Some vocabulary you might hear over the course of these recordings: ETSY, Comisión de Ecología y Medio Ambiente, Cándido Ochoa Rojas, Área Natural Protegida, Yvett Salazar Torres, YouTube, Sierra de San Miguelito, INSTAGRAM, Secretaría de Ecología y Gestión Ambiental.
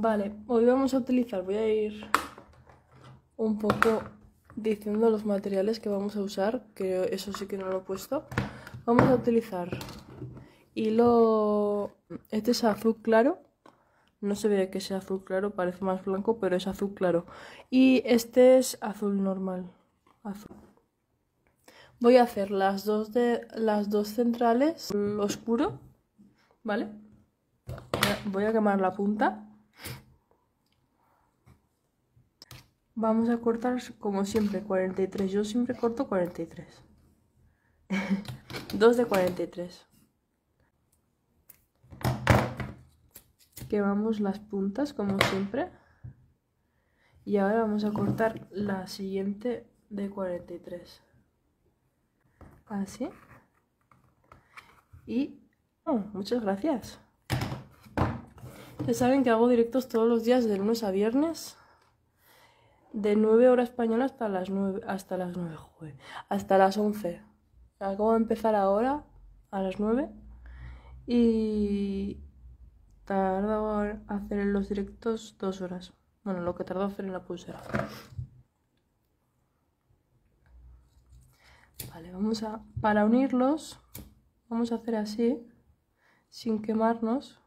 Vale, hoy vamos a utilizar, voy a ir un poco diciendo los materiales que vamos a usar, que eso sí que no lo he puesto. Vamos a utilizar hilo, este es azul claro, no se ve que sea azul claro, parece más blanco, pero es azul claro. Y este es azul normal, azul. Voy a hacer las dos centrales oscuro, ¿vale? Voy a quemar la punta. Vamos a cortar como siempre 43, yo siempre corto 43. 2 de 43. Quemamos las puntas como siempre. Y ahora vamos a cortar la siguiente de 43. Así. Y... oh, muchas gracias. Ya saben que hago directos todos los días de lunes a viernes. De 9 horas española hasta las 9, hasta las 11. Acabo de empezar ahora, a las 9. Y tardo en hacer en los directos 2 horas. Bueno, lo que tardo en hacer en la pulsera. Vale, vamos a... para unirlos, vamos a hacer así, sin quemarnos.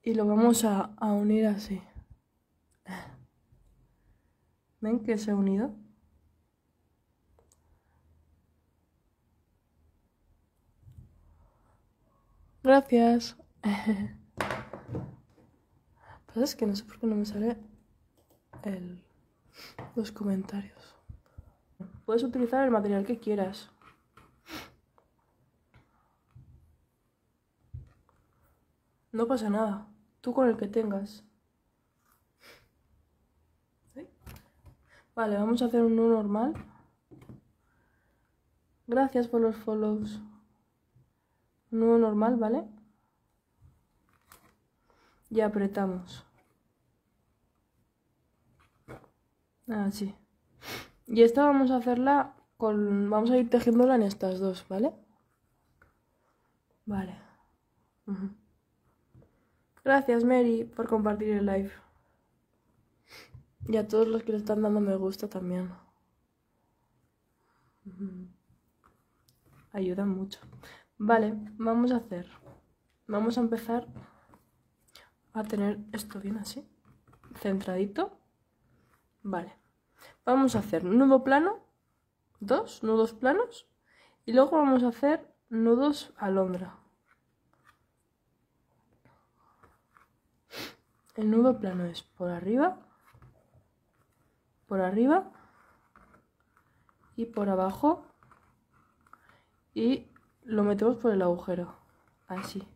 Y lo vamos a unir así. ¿Ven que se ha unido? Gracias. Pues es que no sé por qué no me sale los comentarios. Puedes utilizar el material que quieras. No pasa nada. Tú con el que tengas. Vale, vamos a hacer un nudo normal. Gracias por los follows. Nudo normal, ¿vale? Y apretamos. Así. Y esta vamos a hacerla con... vamos a ir tejiéndola en estas dos, ¿vale? Vale. Gracias, Mary, por compartir el live. Y a todos los que le están dando me gusta también. Ayudan mucho. Vale, vamos a hacer... vamos a empezar a tener esto bien así, centradito. Vale. Vamos a hacer nudo plano, dos nudos planos. Y luego vamos a hacer nudos alondra. El nudo plano es por arriba... por arriba y por abajo, y lo metemos por el agujero, así.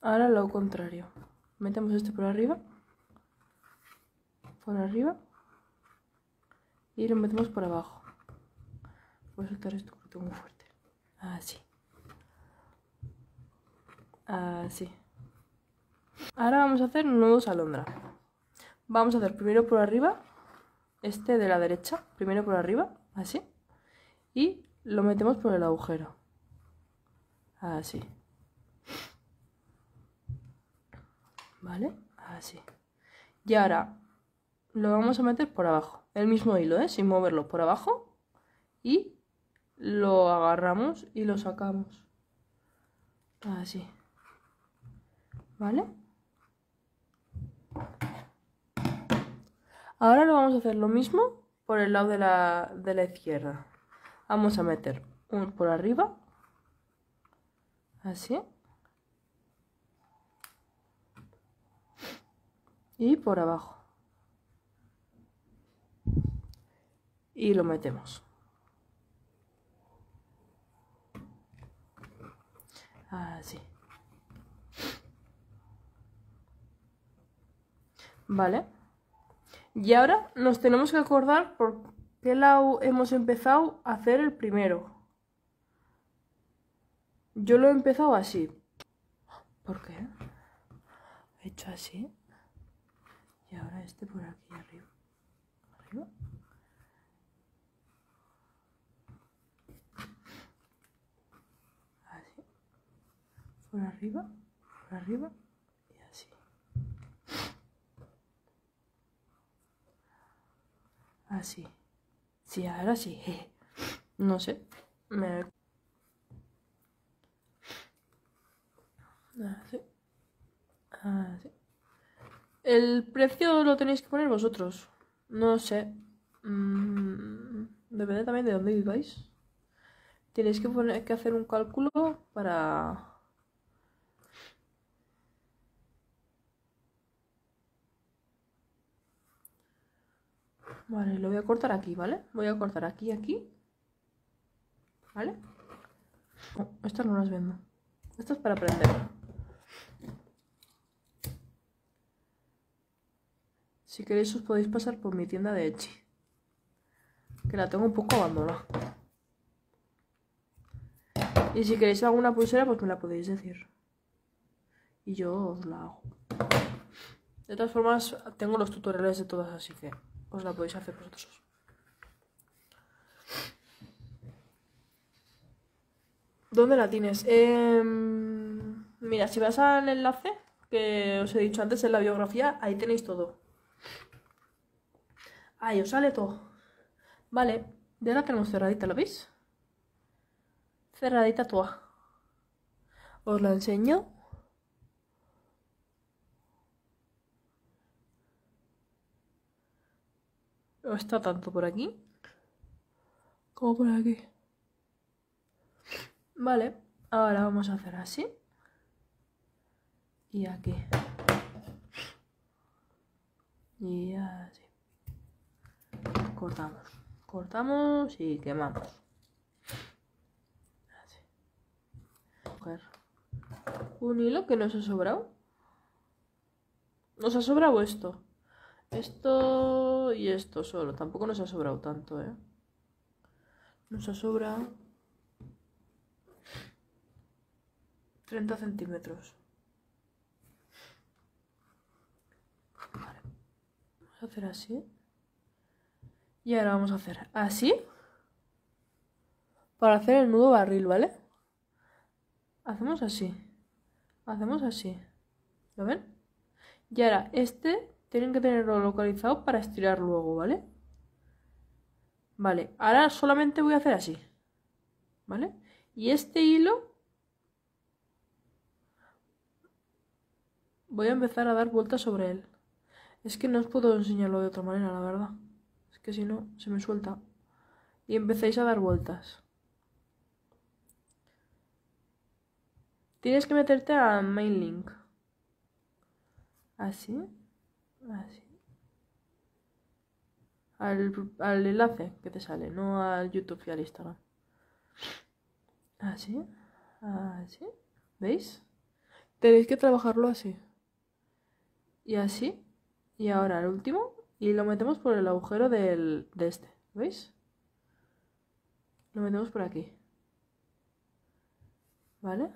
Ahora lo contrario, metemos este por arriba, y lo metemos por abajo. Voy a soltar esto porque tengo muy fuerte, así. Así. Ahora vamos a hacer nudos alondra. Vamos a hacer primero por arriba, este de la derecha, primero por arriba, así. Y lo metemos por el agujero. Así. ¿Vale? Así. Y ahora lo vamos a meter por abajo. El mismo hilo, ¿eh? Sin moverlo, por abajo. Y lo agarramos y lo sacamos. Así. ¿Vale? Ahora lo vamos a hacer lo mismo por el lado de la izquierda. Vamos a meter un por arriba. Así. Y por abajo. Y lo metemos. Así. Vale, y ahora nos tenemos que acordar por qué lado hemos empezado a hacer el primero. Yo lo he empezado así. ¿Por qué? He hecho así. Y ahora este por aquí arriba. por arriba y así. Así. Sí, ahora sí. No sé. Así. Así. El precio lo tenéis que poner vosotros. No sé. Depende también de dónde viváis. Tenéis que poner, que hacer un cálculo para... Vale, lo voy a cortar aquí, ¿vale? Voy a cortar aquí, aquí. ¿Vale? No, estas no las vendo. Estas para aprender. Si queréis os podéis pasar por mi tienda de Etsy, que la tengo un poco abandonada. Y si queréis alguna pulsera, pues me la podéis decir. Y yo os la hago. De todas formas, tengo los tutoriales de todas, así que... os la podéis hacer vosotros. ¿Dónde la tienes? Mira, si vas al enlace que os he dicho antes en la biografía, ahí tenéis todo. Ahí os sale todo. Vale, ya la tenemos cerradita, ¿lo veis? Cerradita toda. Os la enseño. Está tanto por aquí como por aquí. Vale, ahora vamos a hacer así. Y aquí. Y así. Cortamos. Cortamos y quemamos. Así. Coger un hilo que nos ha sobrado. Nos ha sobrado esto. Esto y esto solo. Tampoco nos ha sobrado tanto, ¿eh? Nos ha sobrado 30 centímetros. Vale. Vamos a hacer así. Y ahora vamos a hacer así. Para hacer el nudo barril, ¿vale? Hacemos así. Hacemos así. ¿Lo ven? Y ahora este... tienen que tenerlo localizado para estirar luego, ¿vale? Vale, ahora solamente voy a hacer así, ¿vale? Y este hilo voy a empezar a dar vueltas sobre él. Es que no os puedo enseñarlo de otra manera, la verdad. Es que si no, se me suelta. Y empecéis a dar vueltas. Tienes que meterte a main link. Así. Así. Al enlace que te sale, no al YouTube y al Instagram. Así, así. ¿Veis? Tenéis que trabajarlo así. Y así. Y ahora el último. Y lo metemos por el agujero de este. ¿Veis? Lo metemos por aquí. ¿Vale?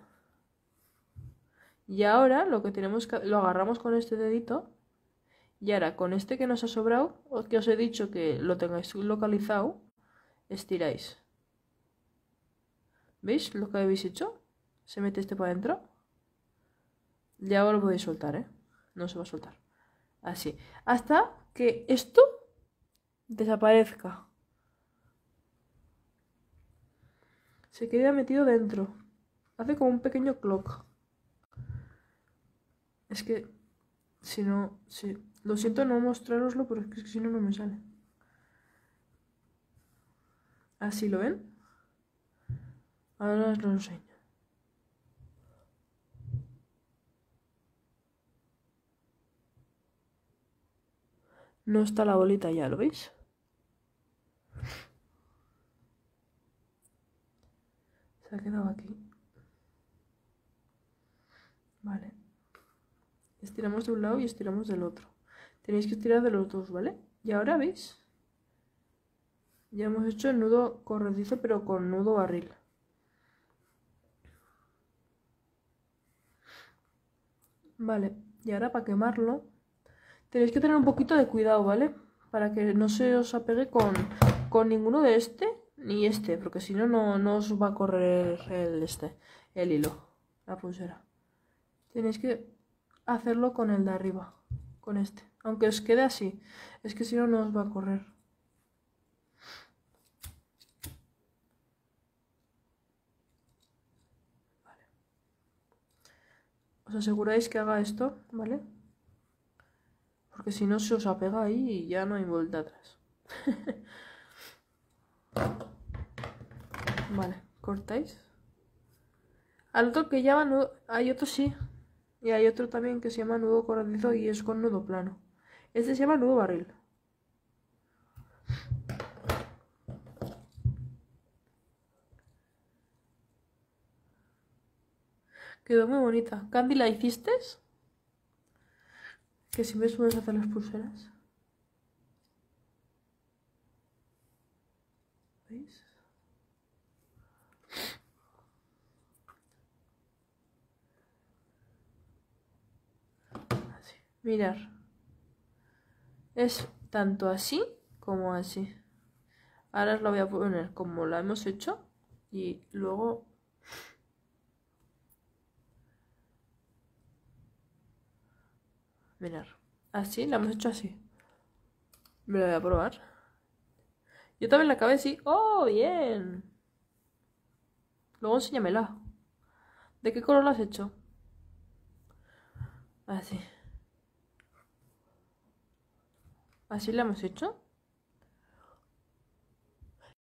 Y ahora lo que tenemos que... lo agarramos con este dedito. Y ahora, con este que nos ha sobrado, que os he dicho que lo tengáis localizado, estiráis. ¿Veis lo que habéis hecho? Se mete este para adentro. Ya lo podéis soltar, ¿eh? No se va a soltar. Así. Hasta que esto desaparezca. Se queda metido dentro. Hace como un pequeño clock. Es que, si no... si... lo siento no mostraroslo, pero es que si no, no me sale. Así, ¿lo ven? Ahora os lo enseño. No está la bolita ya, ¿lo veis? Se ha quedado aquí. Vale. Estiramos de un lado y estiramos del otro. Tenéis que estirar de los dos, ¿vale? Y ahora, ¿veis? Ya hemos hecho el nudo corredizo, pero con nudo barril. Vale, y ahora para quemarlo, tenéis que tener un poquito de cuidado, ¿vale? Para que no se os apegue con ninguno de este, ni este, porque si no, no os va a correr el hilo. la pulsera. Tenéis que hacerlo con el de arriba, con este. Aunque os quede así, es que si no, no os va a correr. Vale. Os aseguráis que haga esto, ¿vale? Porque si no, se os apega ahí y ya no hay vuelta atrás. Vale, cortáis. Al otro que llama nudo, hay otro sí. Y hay otro también que se llama nudo corredizo y es con nudo plano. Este se llama nudo barril. Quedó muy bonita. Candy, ¿la hiciste? Que si me puedes hacer las pulseras. ¿Veis? Así. Mirar. Es tanto así como así. Ahora os la voy a poner como la hemos hecho y luego... Mirar. Así, la hemos hecho así. Me la voy a probar. Yo también la acabé así. ¡Oh, bien! Luego enséñamela. ¿De qué color la has hecho? Así. Así la hemos hecho.